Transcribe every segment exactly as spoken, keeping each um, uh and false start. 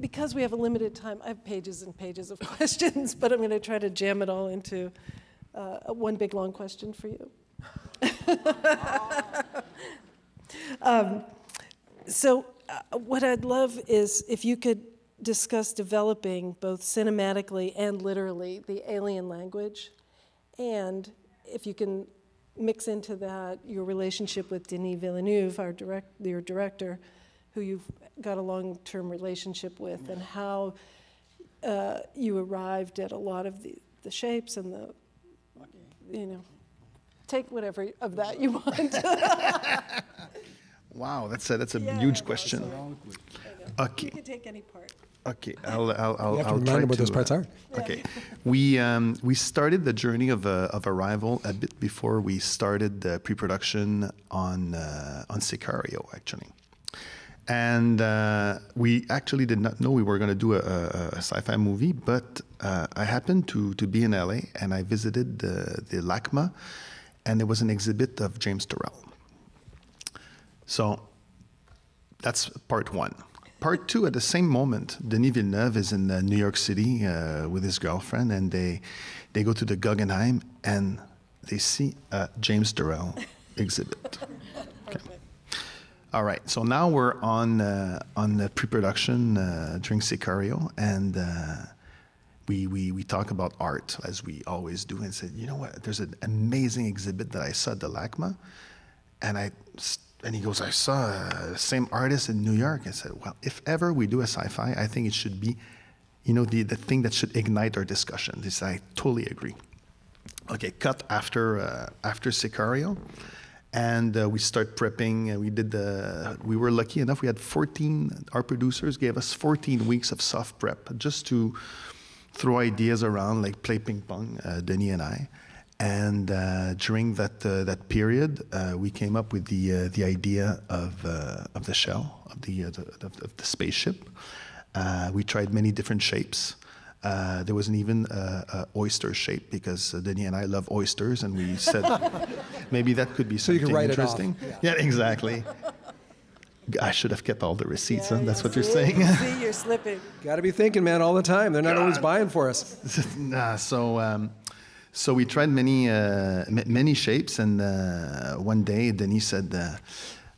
Because we have a limited time, I have pages and pages of questions, but I'm going to try to jam it all into uh, one big long question for you. um, so uh, what I'd love is if you could discuss developing both cinematically and literally the alien language, and if you can mix into that your relationship with Denis Villeneuve, our direct, your director, who you've got a long-term relationship with, and how uh, you arrived at a lot of the, the shapes and the, you know, take whatever of that you want. Wow, that's a, that's a yeah, huge question. A okay. You can take any part. Okay, I'll I'll I'll, you have to I'll remember try what to, those parts are. Uh, okay, we um, we started the journey of uh, of Arrival a bit before we started the pre-production on uh, on Sicario, actually. And uh, we actually did not know we were going to do a, a, a sci-fi movie, but uh, I happened to, to be in L A, and I visited the, the LACMA, and there was an exhibit of James Turrell. So that's part one. Part two, at the same moment, Denis Villeneuve is in uh, New York City uh, with his girlfriend, and they, they go to the Guggenheim, and they see a James Turrell exhibit. All right, so now we're on uh, on the pre-production uh, during Sicario, and uh, we, we we talk about art as we always do, and said, you know what? There's an amazing exhibit that I saw at the LACMA, and I and he goes, I saw uh, the same artist in New York. I said, well, if ever we do a sci-fi, I think it should be, you know, the the thing that should ignite our discussion. This I totally agree. Okay, cut after uh, after Sicario. And uh, we start prepping. Uh, we did the. We were lucky enough. We had fourteen. Our producers gave us fourteen weeks of soft prep just to throw ideas around, like play ping pong. Uh, Denis and I. And uh, during that uh, that period, uh, we came up with the uh, the idea of uh, of the shell of the, uh, the of the spaceship. Uh, we tried many different shapes. Uh, there wasn't even an oyster shape because uh, Denis and I love oysters, and we said maybe that could be something so you can write interesting. It off. Yeah. Yeah, exactly. I should have kept all the receipts. Yeah, huh? That's what you're saying. See, you're slipping. Got to be thinking, man, all the time. They're not God. Always buying for us. Nah, so, um, so we tried many uh, m many shapes, and uh, one day Denis said, uh,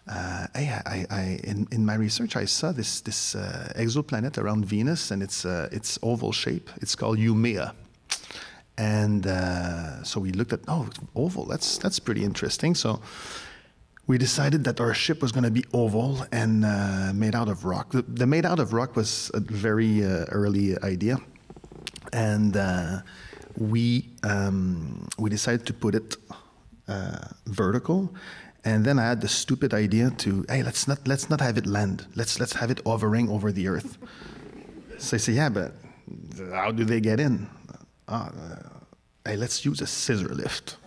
Uh, I, I, I, in, in my research, I saw this, this uh, exoplanet around Venus, and it's, uh, it's oval shape. It's called Haumea. And uh, so we looked at, oh, oval, that's, that's pretty interesting. So we decided that our ship was going to be oval and uh, made out of rock. The, the made out of rock was a very uh, early idea. And uh, we, um, we decided to put it uh, vertical. And then I had the stupid idea to, hey, let's not let's not have it land. Let's let's have it hovering over the Earth. So I say, yeah, but how do they get in? Oh, uh, hey, let's use a scissor lift.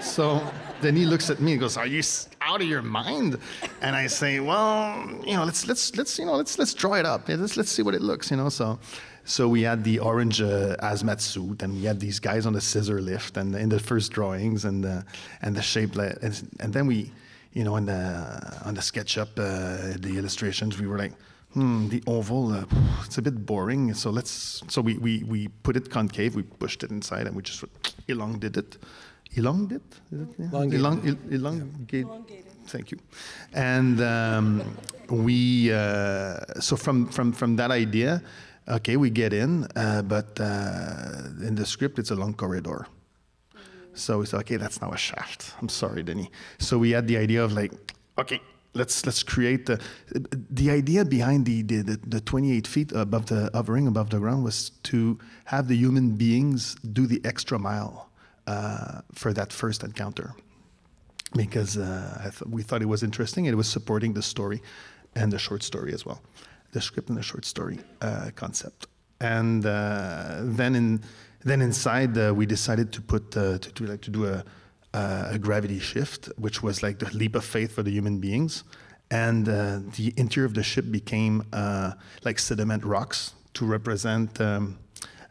So then he looks at me and goes, are you out of your mind? And I say, well, you know, let's let's let's you know let's let's draw it up. Let's let's see what it looks, you know. So. So we had the orange uh, hazmat suit, and we had these guys on the scissor lift, and in the first drawings, and uh, and the shape, and, and then we, you know, on the on the SketchUp, uh, the illustrations, we were like, hmm, the oval, uh, it's a bit boring. So let's, so we we we put it concave, we pushed it inside, and we just elongated it, elongated, is it? Yeah. Elongated, Elong, el, elongate. elongated. Thank you, and um, we uh, so from from from that idea. Okay, we get in, uh, but uh, in the script, it's a long corridor. So we said, okay, that's now a shaft. I'm sorry, Denis. So we had the idea of like, okay, let's let's create the the idea behind the the, the, the twenty-eight feet above the hovering above the ground was to have the human beings do the extra mile uh, for that first encounter, because uh, I th we thought it was interesting. It was supporting the story and the short story as well. The script and the short story uh, concept, and uh, then in then inside uh, we decided to put uh, to, to like to do a, uh, a gravity shift, which was like the leap of faith for the human beings, and uh, the interior of the ship became uh, like sediment rocks to represent um,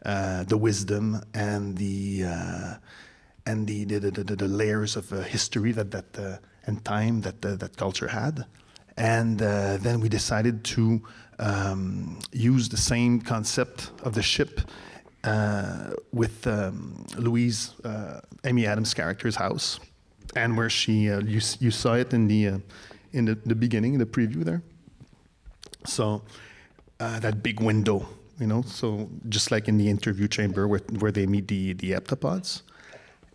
uh, the wisdom and the uh, and the the, the the layers of uh, history that that uh, and time that uh, that culture had. And uh, then we decided to um, use the same concept of the ship uh, with um, Louise, uh, Amy Adams' character's house, and where she, uh, you, you saw it in the, uh, in the, the beginning, the preview there. So uh, that big window, you know, so just like in the interview chamber where, where they meet the, the heptapods.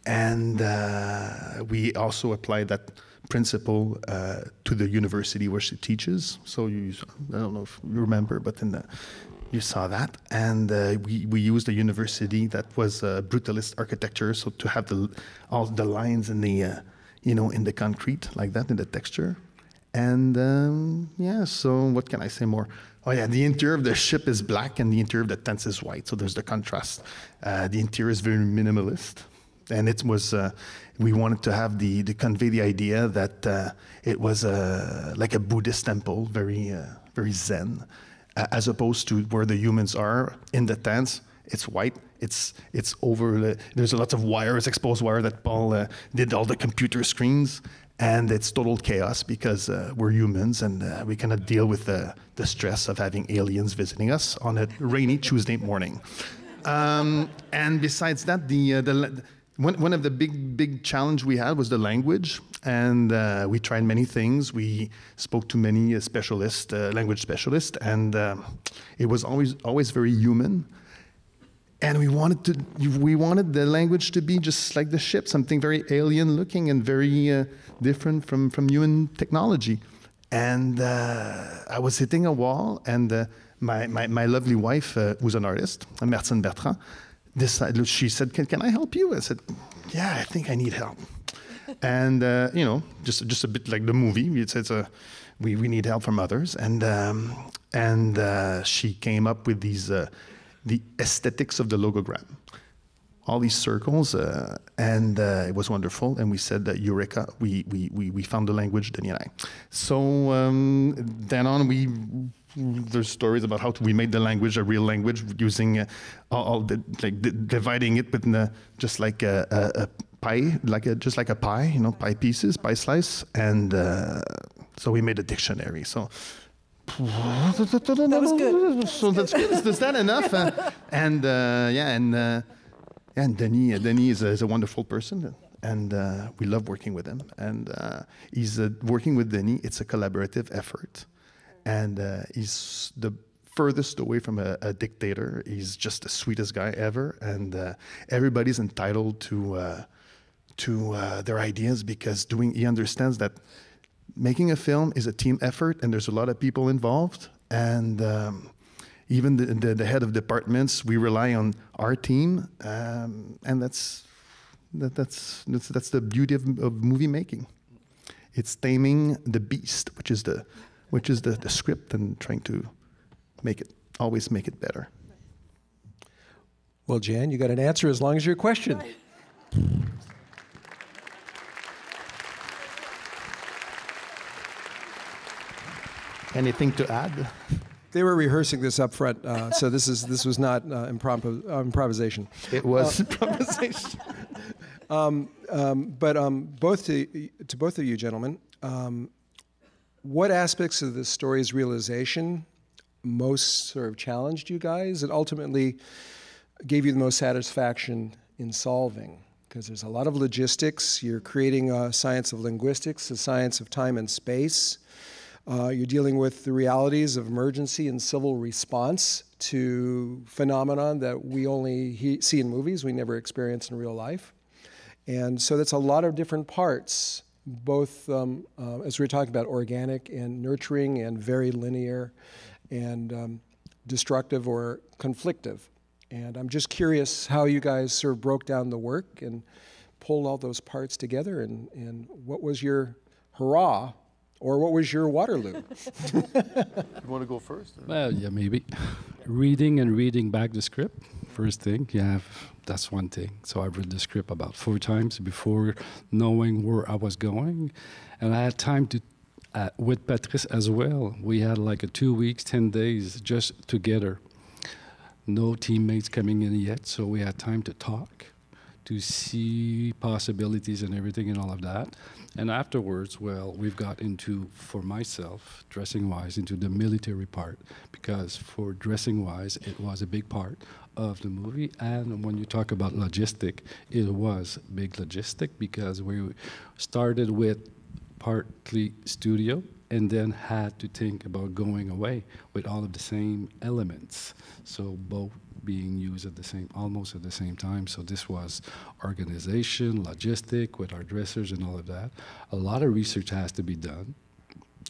And uh, we also applied that principle uh, to the university where she teaches. So you, I don't know if you remember, but in the, you saw that. And uh, we, we used a university that was uh, brutalist architecture, so to have the, all the lines in the, uh, you know, in the concrete like that, in the texture. And um, yeah, so what can I say more? Oh yeah, the interior of the ship is black and the interior of the tents is white, so there's the contrast. Uh, the interior is very minimalist. And it was, uh, we wanted to have the, to convey the idea that uh, it was uh, like a Buddhist temple, very, uh, very Zen, uh, as opposed to where the humans are in the tents. It's white. It's, it's over. Uh, there's a lot of wires, exposed wire that Paul uh, did all the computer screens, and it's total chaos because uh, we're humans and uh, we cannot deal with the, the stress of having aliens visiting us on a rainy Tuesday morning. Um, and besides that, the uh, the. One, one of the big, big challenge we had was the language, and uh, we tried many things. We spoke to many uh, specialists, uh, language specialists, and um, it was always, always very human. And we wanted to, we wanted the language to be just like the ship, something very alien-looking and very uh, different from from human technology. And uh, I was hitting a wall, and uh, my, my my lovely wife, uh, who's an artist, Martine Bertrand. This, she said, can, can I help you? I said, yeah, I think I need help. And, uh, you know, just just a bit like the movie. It's, it's a, we, we need help from others. And, um, and uh, she came up with these, uh, the aesthetics of the logogram. All these circles, uh, and uh, it was wonderful. And we said that Eureka, we, we, we, we found the language, Denis and I. So um, then on, we, there's stories about how we made the language a real language using uh, all, all the, like the, dividing it with uh, just like a, a, a pie, like a, just like a pie, you know, pie pieces, pie slice. And uh, so we made a dictionary. So. That was good. So that's good. Is that enough? Uh, and uh, yeah, and. Uh, And Denis, Denis is a, is a wonderful person, and uh, we love working with him. And uh, he's uh, working with Denis. It's a collaborative effort, and uh, he's the furthest away from a, a dictator. He's just the sweetest guy ever, and uh, everybody's entitled to uh, to uh, their ideas because doing he understands that making a film is a team effort, and there's a lot of people involved, and. Um, Even the, the, the head of departments, we rely on our team, um, and that's, that, that's, that's, that's the beauty of, of movie making. It's taming the beast, which is, the, which is the, the script, and trying to make it, always make it better. Well, Jan, you got an answer as long as your question. Anything to add? They were rehearsing this up front, uh, so this is this was not uh, impromptu uh, improvisation. It was uh, improvisation. um, um, but um, both to to both of you gentlemen, um, what aspects of the story's realization most sort of challenged you guys? It ultimately gave you the most satisfaction in solving, because there's a lot of logistics. You're creating a science of linguistics, a science of time and space. Uh, you're dealing with the realities of emergency and civil response to phenomenon that we only he see in movies, we never experience in real life. And so that's a lot of different parts, both um, uh, as we were talking about, organic and nurturing and very linear and um, destructive or conflictive. And I'm just curious how you guys sort of broke down the work and pulled all those parts together, and, and what was your hurrah? Or what was your Waterloo? You want to go first? Or? Well, yeah, maybe. Reading and reading back the script, first thing. Yeah, that's one thing. So I've read the script about four times before knowing where I was going. And I had time to, uh, with Patrice as well, we had like a two weeks, ten days just together. No teammates coming in yet, so we had time to talk, to see possibilities and everything and all of that. And afterwards, well, we've got into, for myself, dressing-wise, into the military part, because for dressing-wise, it was a big part of the movie. And when you talk about logistic, it was big logistic, because we started with partly studio, and then had to think about going away with all of the same elements. So both being used at the same, almost at the same time. So this was organization, logistic with our dressers and all of that. A lot of research has to be done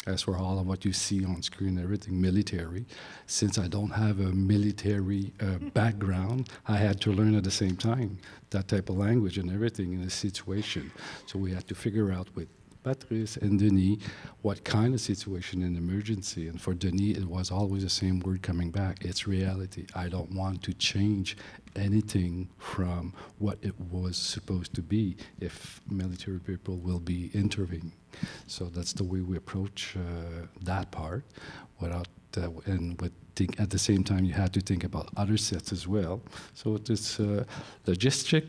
as for all of what you see on screen, everything military. Since I don't have a military uh, background, I had to learn at the same time that type of language and everything in a situation. So we had to figure out with Patrice and Denis, what kind of situation in emergency, and for Denis it was always the same word coming back, it's reality. I don't want to change anything from what it was supposed to be if military people will be intervening. So that's the way we approach uh, that part, without, uh, and with think at the same time you had to think about other sets as well. So it's uh, logistic,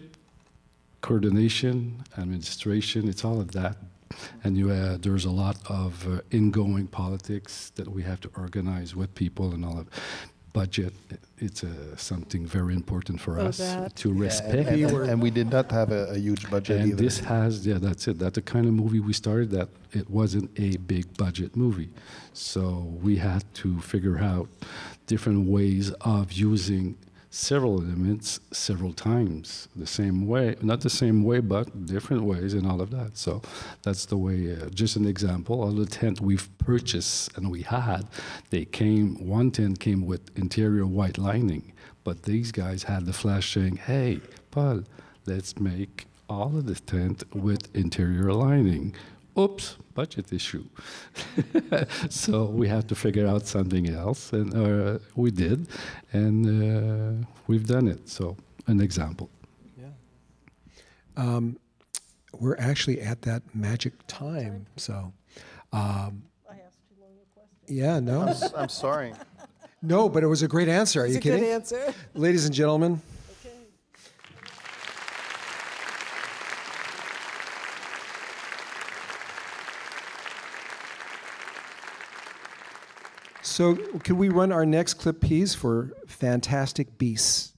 coordination, administration, it's all of that. And you, uh, there's a lot of uh, ingoing politics that we have to organize with people and all of budget. It's uh, something very important for us that. to yeah, respect. And, and, and, and we did not have a, a huge budget and either. This has, yeah, that's it. That's the kind of movie we started that it wasn't a big budget movie. So we had to figure out different ways of using several elements several times the same way, not the same way, but different ways and all of that. So that's the way, uh, just an example, all the tent we've purchased and we had, they came, one tent came with interior white lining, but these guys had the flash saying, hey, Paul, let's make all of the tent with interior lining. Oops, budget issue. So we had to figure out something else, and uh, we did, and uh, we've done it. So an example. Yeah. Um, we're actually at that magic time, so. Um, I asked too long a question. Yeah, no. I'm, s I'm sorry. No, but it was a great answer. Are you kidding? It's a good answer. Ladies and gentlemen. So, can we run our next clip, please, for Fantastic Beasts?